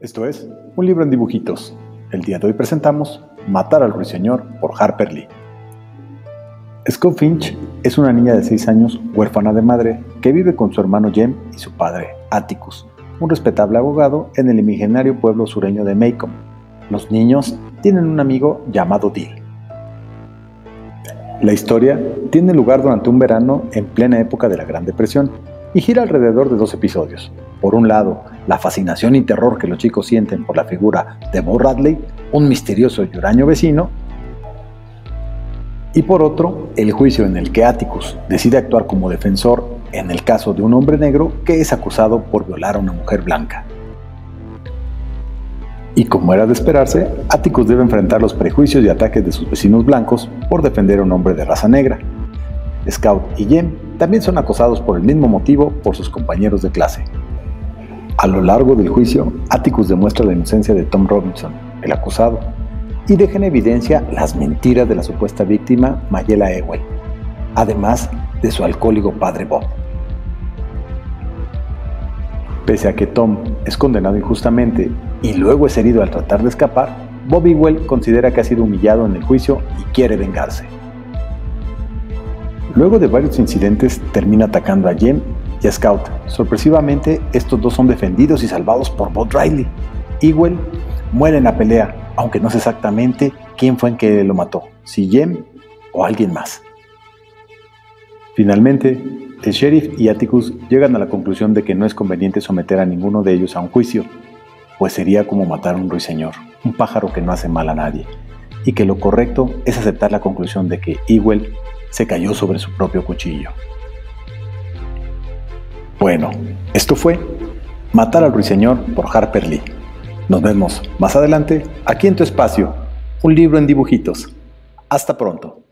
Esto es Un libro en dibujitos. El día de hoy presentamos Matar al Ruiseñor por Harper Lee. Scout Finch es una niña de 6 años huérfana de madre que vive con su hermano Jem y su padre, Atticus, un respetable abogado en el imaginario pueblo sureño de Maycomb. Los niños tienen un amigo llamado Dill. La historia tiene lugar durante un verano en plena época de la Gran Depresión y gira alrededor de 2 episodios. Por un lado, la fascinación y terror que los chicos sienten por la figura de Boo Radley, un misterioso y huraño vecino, y por otro, el juicio en el que Atticus decide actuar como defensor en el caso de un hombre negro que es acusado por violar a una mujer blanca. Y como era de esperarse, Atticus debe enfrentar los prejuicios y ataques de sus vecinos blancos por defender a un hombre de raza negra. Scout y Jem también son acosados por el mismo motivo por sus compañeros de clase. A lo largo del juicio, Atticus demuestra la inocencia de Tom Robinson, el acusado, y deja en evidencia las mentiras de la supuesta víctima Mayela Ewell, además de su alcohólico padre Bob. Pese a que Tom es condenado injustamente y luego es herido al tratar de escapar, Bob Ewell considera que ha sido humillado en el juicio y quiere vengarse. Luego de varios incidentes, termina atacando a Jem y Scout. Sorpresivamente, estos 2 son defendidos y salvados por Boo Radley. Ewell muere en la pelea, aunque no sé exactamente quién fue en que lo mató, si Jem o alguien más. Finalmente, el sheriff y Atticus llegan a la conclusión de que no es conveniente someter a ninguno de ellos a un juicio, pues sería como matar a un ruiseñor, un pájaro que no hace mal a nadie, y que lo correcto es aceptar la conclusión de que Ewell se cayó sobre su propio cuchillo. Bueno, esto fue Matar al Ruiseñor por Harper Lee. Nos vemos más adelante aquí en tu espacio, un libro en dibujitos. Hasta pronto.